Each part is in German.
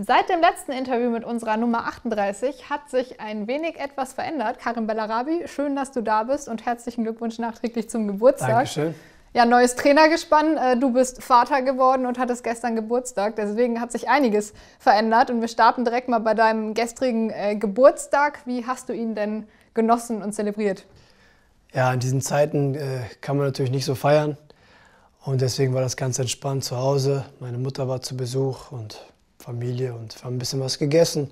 Seit dem letzten Interview mit unserer Nummer 38 hat sich ein wenig etwas verändert. Karim Bellarabi, schön, dass du da bist und herzlichen Glückwunsch nachträglich zum Geburtstag. Dankeschön. Ja, neues Trainergespann. Du bist Vater geworden und hattest gestern Geburtstag. Deswegen hat sich einiges verändert. Und wir starten direkt mal bei deinem gestrigen Geburtstag. Wie hast du ihn denn genossen und zelebriert? Ja, in diesen Zeiten kann man natürlich nicht so feiern. Und deswegen war das ganz entspannt zu Hause. Meine Mutter war zu Besuch und Familie und wir haben ein bisschen was gegessen.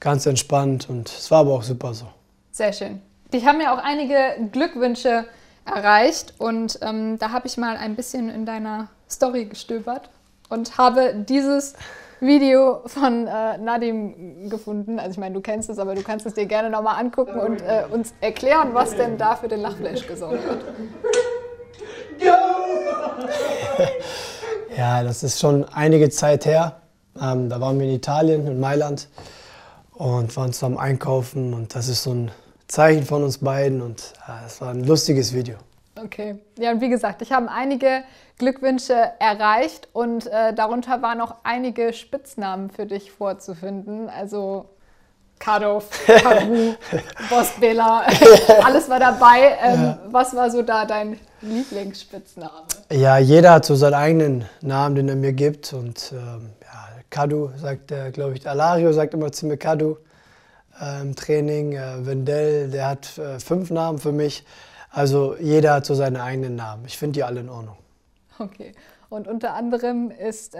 Ganz entspannt und es war aber auch super so. Sehr schön. Dich haben ja auch einige Glückwünsche erreicht und da habe ich mal ein bisschen in deiner Story gestöbert und habe dieses Video von Nadim gefunden. Also ich meine, du kennst es, aber du kannst es dir gerne nochmal angucken und uns erklären, was denn da für den Lachflash gesungen wird. Ja, das ist schon einige Zeit her. Da waren wir in Italien, in Mailand und waren zusammen einkaufen und das ist so ein Zeichen von uns beiden und es war ein lustiges Video. Okay, ja und wie gesagt, ich habe einige Glückwünsche erreicht und darunter waren auch einige Spitznamen für dich vorzufinden, also Kadov, Kabu, Boss Bela, alles war dabei. Ja. Was war so da dein Lieblingsspitzname? Ja, jeder hat so seinen eigenen Namen, den er mir gibt und ja, Kadu sagt er, glaube ich, Alario sagt immer zu mir Kadu. Im Training, Wendell, der hat 5 Namen für mich. Also jeder hat so seine eigenen Namen. Ich finde die alle in Ordnung. Okay. Und unter anderem ist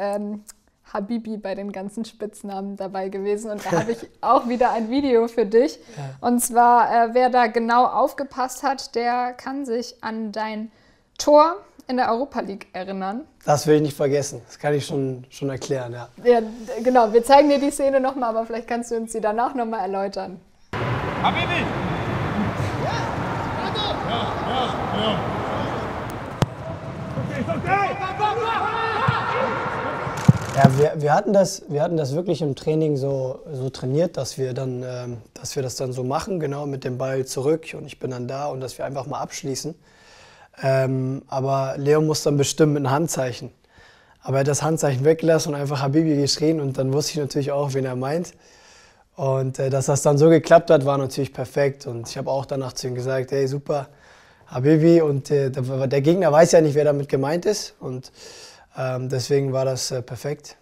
Habibi bei den ganzen Spitznamen dabei gewesen. Und da habe ich auch wieder ein Video für dich. Ja. Und zwar, wer da genau aufgepasst hat, der kann sich an dein Tor in der Europa League erinnern. Das will ich nicht vergessen. Das kann ich schon erklären, ja. Ja, genau. Wir zeigen dir die Szene nochmal, aber vielleicht kannst du uns die danach nochmal erläutern. Habibi! Ja. Ja, wir hatten das wirklich im Training so trainiert, dass wir das dann so machen, genau, mit dem Ball zurück und ich bin dann da und dass wir einfach mal abschließen. Aber Leo muss dann bestimmen mit einem Handzeichen. Aber er hat das Handzeichen weggelassen und einfach Habibi geschrien und dann wusste ich natürlich auch, wen er meint. Und dass das dann so geklappt hat, war natürlich perfekt und ich habe auch danach zu ihm gesagt, hey super, Habibi und der Gegner weiß ja nicht, wer damit gemeint ist und deswegen war das perfekt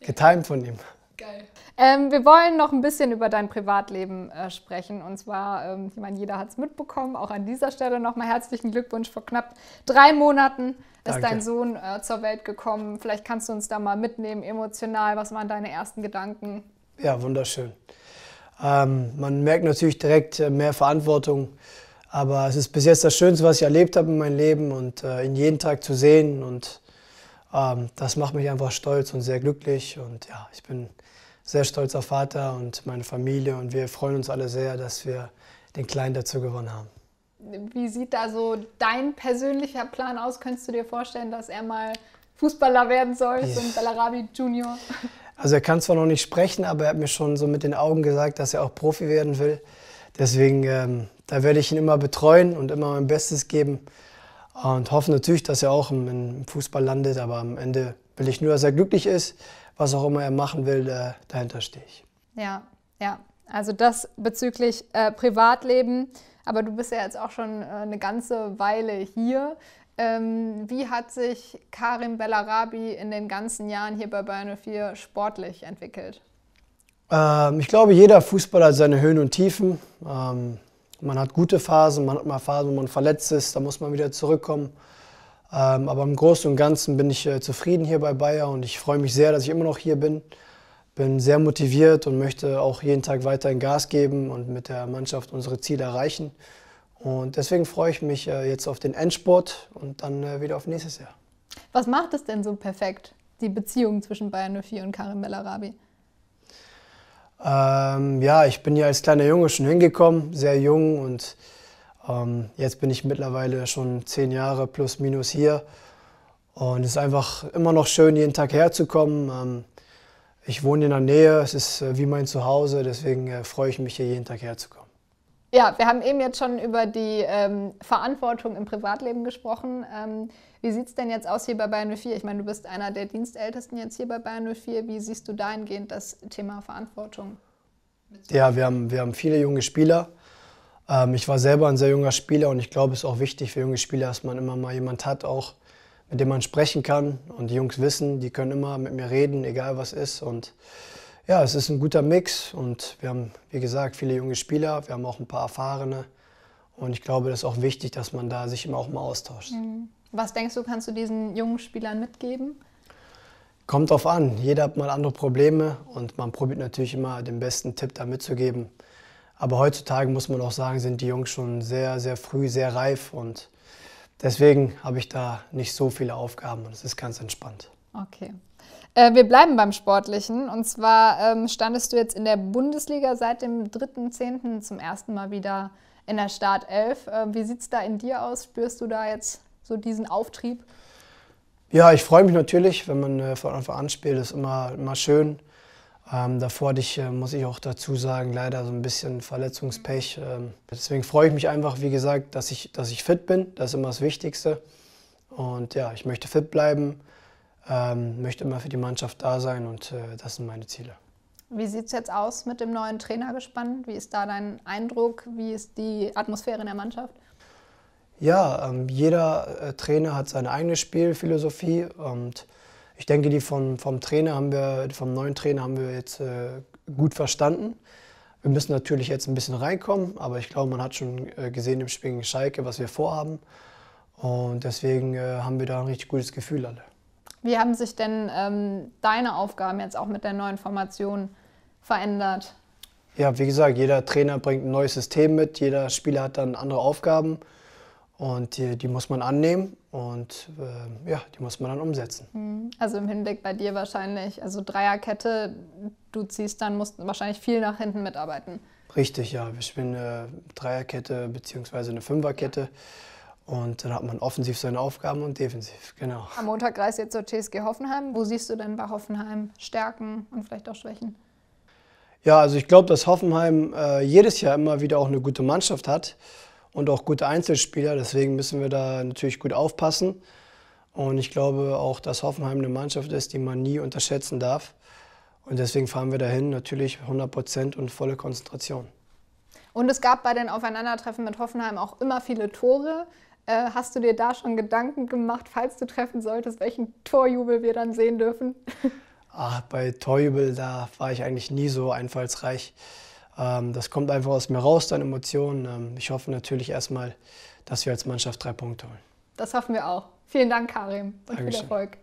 getimed von ihm. Geil. Wir wollen noch ein bisschen über dein Privatleben sprechen und zwar, ich meine, jeder hat es mitbekommen, auch an dieser Stelle nochmal herzlichen Glückwunsch. Vor knapp 3 Monaten ist dein Sohn zur Welt gekommen. Vielleicht kannst du uns da mal mitnehmen, emotional, was waren deine ersten Gedanken? Ja, wunderschön. Man merkt natürlich direkt mehr Verantwortung, aber es ist bis jetzt das Schönste, was ich erlebt habe in meinem Leben und ihn jeden Tag zu sehen und das macht mich einfach stolz und sehr glücklich und ja, ich bin sehr stolzer Vater und meine Familie und wir freuen uns alle sehr, dass wir den Kleinen dazu gewonnen haben. Wie sieht da so dein persönlicher Plan aus? Könntest du dir vorstellen, dass er mal Fußballer werden soll, so ein Bellarabi Junior? Also er kann zwar noch nicht sprechen, aber er hat mir schon so mit den Augen gesagt, dass er auch Profi werden will. Deswegen, da werde ich ihn immer betreuen und immer mein Bestes geben und hoffe natürlich, dass er auch im Fußball landet, aber am Ende will ich nur, dass er glücklich ist. Was auch immer er machen will, dahinter stehe ich. Ja, ja. Also das bezüglich Privatleben. Aber du bist ja jetzt auch schon eine ganze Weile hier. Wie hat sich Karim Bellarabi in den ganzen Jahren hier bei Bayer 04 sportlich entwickelt? Ich glaube, jeder Fußballer hat seine Höhen und Tiefen. Man hat gute Phasen, man hat mal Phasen, wo man verletzt ist, da muss man wieder zurückkommen. Aber im Großen und Ganzen bin ich zufrieden hier bei Bayer und ich freue mich sehr, dass ich immer noch hier bin. Bin sehr motiviert und möchte auch jeden Tag weiterhin Gas geben und mit der Mannschaft unsere Ziele erreichen. Und deswegen freue ich mich jetzt auf den Endspurt und dann wieder auf nächstes Jahr. Was macht es denn so perfekt, die Beziehung zwischen Bayer 04 und Karim Bellarabi? Ja, ich bin hier als kleiner Junge schon hingekommen, sehr jung und jetzt bin ich mittlerweile schon 10 Jahre plus minus hier und es ist einfach immer noch schön, jeden Tag herzukommen. Ich wohne in der Nähe, es ist wie mein Zuhause, deswegen freue ich mich, hier jeden Tag herzukommen. Ja, wir haben eben jetzt schon über die Verantwortung im Privatleben gesprochen. Wie sieht es denn jetzt aus hier bei Bayer 04? Ich meine, du bist einer der Dienstältesten jetzt hier bei Bayer 04. Wie siehst du dahingehend das Thema Verantwortung? Ja, wir haben viele junge Spieler. Ich war selber ein sehr junger Spieler und ich glaube, es ist auch wichtig für junge Spieler, dass man immer mal jemanden hat, auch mit dem man sprechen kann. Und die Jungs wissen, die können immer mit mir reden, egal was ist. Und ja, es ist ein guter Mix und wir haben, wie gesagt, viele junge Spieler, wir haben auch ein paar Erfahrene und ich glaube, das ist auch wichtig, dass man da sich immer auch mal austauscht. Was denkst du, kannst du diesen jungen Spielern mitgeben? Kommt drauf an, jeder hat mal andere Probleme und man probiert natürlich immer den besten Tipp da mitzugeben. Aber heutzutage muss man auch sagen, sind die Jungs schon sehr, sehr früh, sehr reif und deswegen habe ich da nicht so viele Aufgaben und es ist ganz entspannt. Okay. Wir bleiben beim Sportlichen und zwar standest du jetzt in der Bundesliga seit dem 3.10. zum ersten Mal wieder in der Startelf. Wie sieht es da in dir aus? Spürst du da jetzt so diesen Auftrieb? Ja, ich freue mich natürlich, wenn man von Anfang an spielt, ist immer schön. Davor hatte ich, muss ich auch dazu sagen, leider so ein bisschen Verletzungspech. Deswegen freue ich mich einfach, wie gesagt, dass ich fit bin, das ist immer das Wichtigste. Und ja, ich möchte fit bleiben. Möchte immer für die Mannschaft da sein und das sind meine Ziele. Wie sieht es jetzt aus mit dem neuen Trainergespann? Wie ist da dein Eindruck? Wie ist die Atmosphäre in der Mannschaft? Ja, jeder Trainer hat seine eigene Spielphilosophie und ich denke, die vom neuen Trainer haben wir jetzt gut verstanden. Wir müssen natürlich jetzt ein bisschen reinkommen, aber ich glaube, man hat schon gesehen im Spiel gegen Schalke, was wir vorhaben und deswegen haben wir da ein richtig gutes Gefühl alle. Wie haben sich denn deine Aufgaben jetzt auch mit der neuen Formation verändert? Ja, wie gesagt, jeder Trainer bringt ein neues System mit, jeder Spieler hat dann andere Aufgaben und die muss man annehmen und ja, die muss man dann umsetzen. Also im Hinblick bei dir wahrscheinlich, also Dreierkette, du ziehst dann, musst wahrscheinlich viel nach hinten mitarbeiten. Richtig, ja, wir spielen eine Dreierkette bzw. eine Fünferkette. Ja. Und dann hat man offensiv seine Aufgaben und defensiv, genau. Am Montag reist jetzt zur TSG Hoffenheim. Wo siehst du denn bei Hoffenheim Stärken und vielleicht auch Schwächen? Ja, also ich glaube, dass Hoffenheim jedes Jahr immer wieder auch eine gute Mannschaft hat und auch gute Einzelspieler. Deswegen müssen wir da natürlich gut aufpassen. Und ich glaube auch, dass Hoffenheim eine Mannschaft ist, die man nie unterschätzen darf. Und deswegen fahren wir dahin natürlich 100% und volle Konzentration. Und es gab bei den Aufeinandertreffen mit Hoffenheim auch immer viele Tore. Hast du dir da schon Gedanken gemacht, falls du treffen solltest, welchen Torjubel wir dann sehen dürfen? Ach, bei Torjubel, da war ich eigentlich nie so einfallsreich. Das kommt einfach aus mir raus, deine Emotionen. Ich hoffe natürlich erstmal, dass wir als Mannschaft 3 Punkte holen. Das hoffen wir auch. Vielen Dank, Karim. Und Dankeschön. Viel Erfolg.